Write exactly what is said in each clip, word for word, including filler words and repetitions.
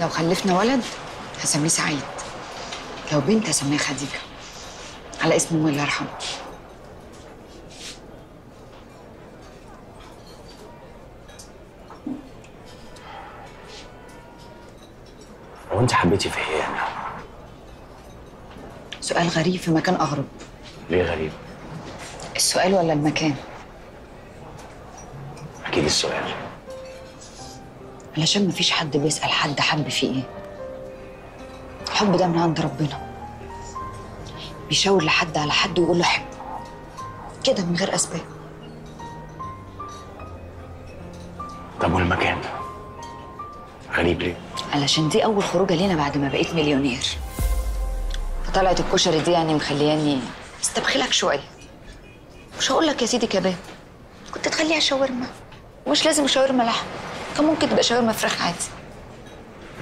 لو خلفنا ولد هسميه سعيد، لو بنت هسميها خديجة على اسم امي الله يرحمها. هو انت حبيتي في ايه يعني؟ سؤال غريب في مكان اغرب. ليه غريب؟ السؤال ولا المكان؟ اكيد السؤال، علشان مفيش حد بيسأل حد حب فيه ايه. الحب ده من عند ربنا، بيشاور لحد على حد ويقول له حب كده من غير اسباب. طب والمكان غريب ليه؟ علشان دي اول خروجه لينا بعد ما بقيت مليونير، فطلعت الكشري دي يعني مخلياني استبخلك شويه. مش هقول لك يا سيدي كباب، كنت تخليها شاورما، ومش لازم شاورما لحم، كان ممكن تبقى شاورما فراخ عادي.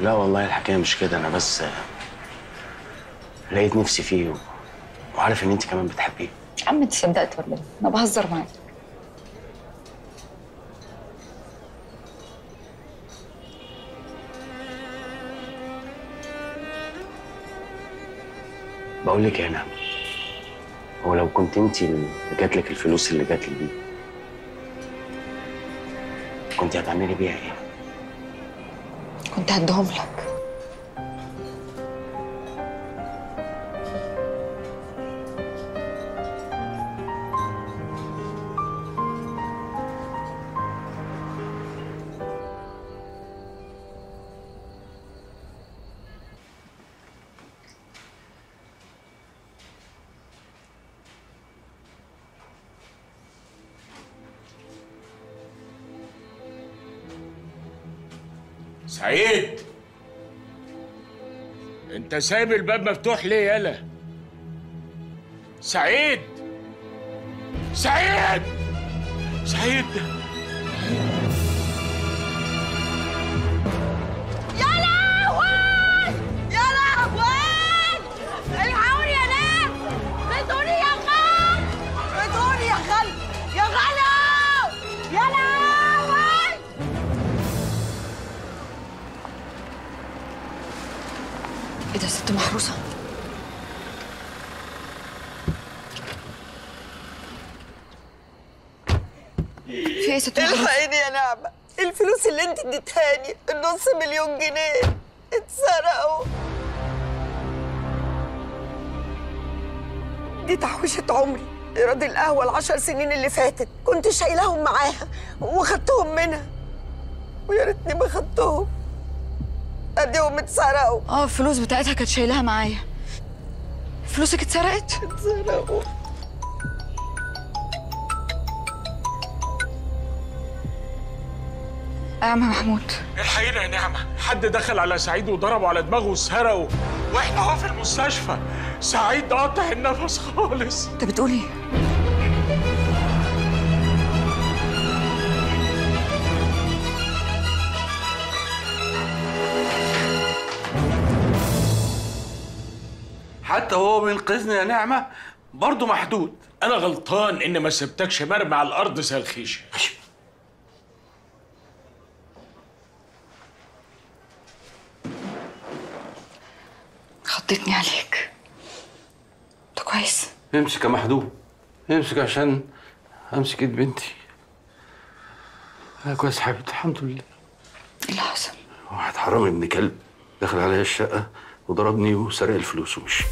لا والله الحكايه مش كده، انا بس لقيت نفسي فيه و... وعارف ان انت كمان بتحبيه. يا عم انت صدقت ولا ايه؟ انا بهزر معاك. بقول لك يا نعمة، هو لو كنت انت اللي جات لك الفلوس اللي جات لي دي كنت هتعملي بيها ايه؟ كنت هديهم لك. سعيد، انت سايب الباب مفتوح ليه يالا؟ سعيد سعيد سعيد يا لهوي يا لهوي، الحقوني يا ناس، ردوني يا خالد، ردوني يا خالد يا خالد يا لهوي. ايه ده يا ست محروسة؟ في ايه يا ست محروسة؟ الحقيني يا نعمة، الفلوس اللي انت اديتهاني النص مليون جنيه اتسرقوا. دي تحويشة عمري، ايراد القهوة العشر سنين اللي فاتت كنت شايلاهم معاها وخدتهم منها، ويا ريتني ما خدتهم، اديهم اتسرقوا. اه الفلوس بتاعتها كانت شايلاها معايا. فلوسك اتسرقت؟ اتسرقوا. يا عم محمود الحقيقة يا نعمة، حد دخل على سعيد وضربه على دماغه وسرقه، واحنا اهو في المستشفى. سعيد قاطع النفس خالص. انت بتقول ايه؟ حتى هو بينقذني يا نعمة برضه محدود. أنا غلطان إن ما سبتكش مرمي على الأرض زي الخيشة. خضتني عليك. أنت كويس؟ امسك يا محدود، امسك عشان أمسك إيد بنتي. أنا كويس يا حبيبتي الحمد لله. إيه اللي حصل؟ واحد حرامي ابن كلب دخل عليا الشقة وضربني وسرق الفلوس ومشي.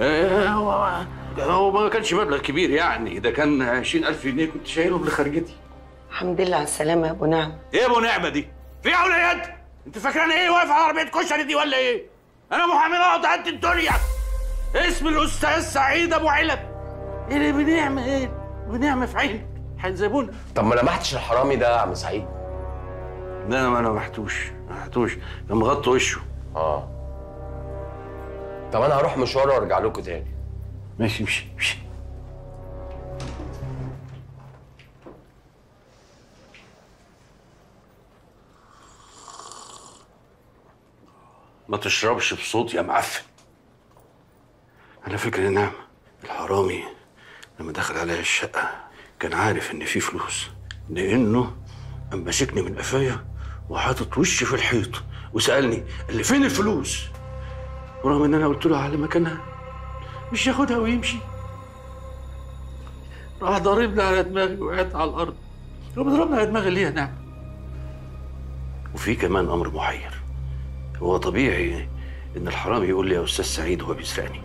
هو هو ما كانش مبلغ كبير يعني، ده كان عشرين ألف جنيه كنت شايلهم لخرجتي. الحمد لله على السلامة يا أبو نعمة. إيه يا أبو نعمة دي؟ في أولاد؟ أنت فاكراني إيه واقف على عربية كشري دي ولا إيه؟ أنا محامي نقط قد الدنيا. اسم الأستاذ سعيد أبو علب. إيه اللي بنعمة إيه؟ بنعمة في عينك هينزبونا. طب ما لمحتش الحرامي ده يا عم سعيد؟ لا ما أنا محتوش محتوش كان مغطي وشه. اه طب انا هروح مشوار وارجع لكم تاني. ماشي ماشي ماشي. ما تشربش بصوت يا معفن. على فكره يا نعمة، الحرامي لما دخل عليا الشقه كان عارف ان في فلوس، لانه اما مسكني من قفايا وحاطط وشي في الحيط وسالني اللي فين الفلوس، ورغم ان انا قلت له على مكانها مش ياخدها ويمشي، راح ضاربني على دماغي وقعت على الارض. لو ضربني على دماغي ليه يا نعم؟ وفي كمان امر محير، هو طبيعي ان الحرامي يقول لي يا استاذ سعيد هو بيسرقني؟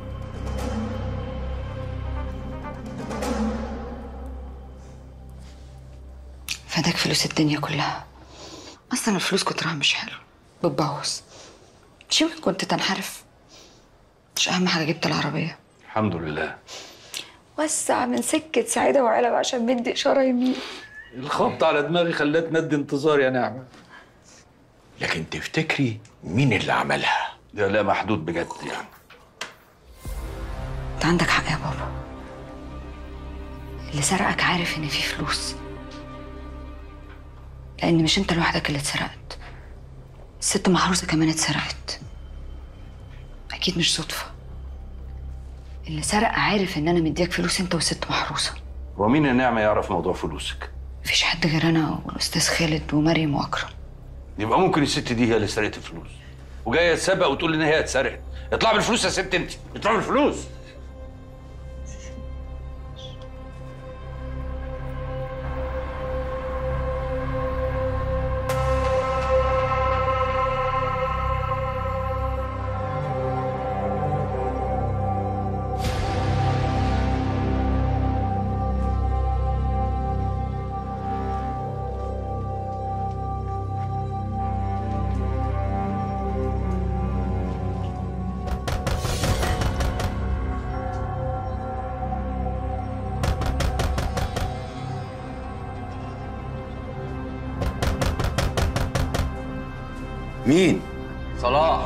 فداك فلوس الدنيا كلها. اصلا الفلوس كترها مش حلو، بتبوظ. شو كنت تنحرف؟ مش اهم حاجه جبت العربيه الحمد لله. وسع من سكه سعيده وعلا بقى عشان بدي اشاره يمين. الخبط على دماغي خلتني ادي انتظار يا نعمه. لكن تفتكري مين اللي عملها؟ ده لا محدود بجد يعني. انت عندك حق يا بابا، اللي سرقك عارف ان في فلوس، لان مش انت لوحدك اللي اتسرقت، الست محروسه كمان اتسرقت، اكيد مش صدفه. اللي سرق عارف ان انا مدياك فلوس انت والست محروسه. ومين يا نعمه يعرف موضوع فلوسك؟ مفيش حد غير انا والاستاذ خالد ومريم واكرم. يبقى ممكن الست دي هي اللي سرقت الفلوس وجايه تسبق وتقول ان هي اتسرقت. اطلع بالفلوس يا ست، انت اطلع بالفلوس. مين؟ صلاح.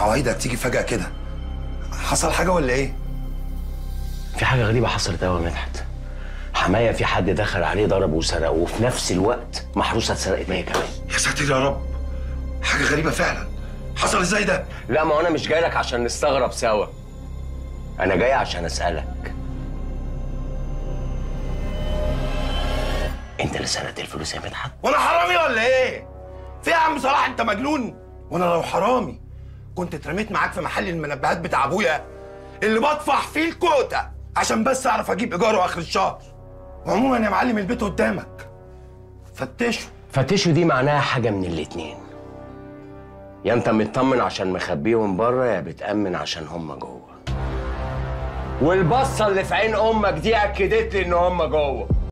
عوايدك تيجي فجأة كده، حصل حاجة ولا إيه؟ في حاجة غريبة حصلت أوي يا مدحت. حماية في حد دخل عليه ضربه وسرقه، وفي نفس الوقت محروسة اتسرقت هي كمان. يا ساتر يا رب، حاجة غريبة فعلا. حصل إزاي ده؟ لا ما أنا مش جاي لك عشان نستغرب سوا، أنا جاي عشان أسألك. أنت اللي سرقت الفلوس يا مدحت؟ وأنا حرامي ولا إيه؟ في يا عم صلاح أنت مجنون؟ وأنا لو حرامي كنت اترميت معاك في محل المنبهات بتاع ابويا اللي بطفح فيه الكوته عشان بس اعرف اجيب ايجاره اخر الشهر. وعموما يا معلم البيت قدامك، فتشوا. فتشوا دي معناها حاجه من الاتنين، يا انت مطمن عشان مخبيهم بره، يا بتامن عشان هم جوه. والبصه اللي في عين امك دي اكدت لي ان هم جوه.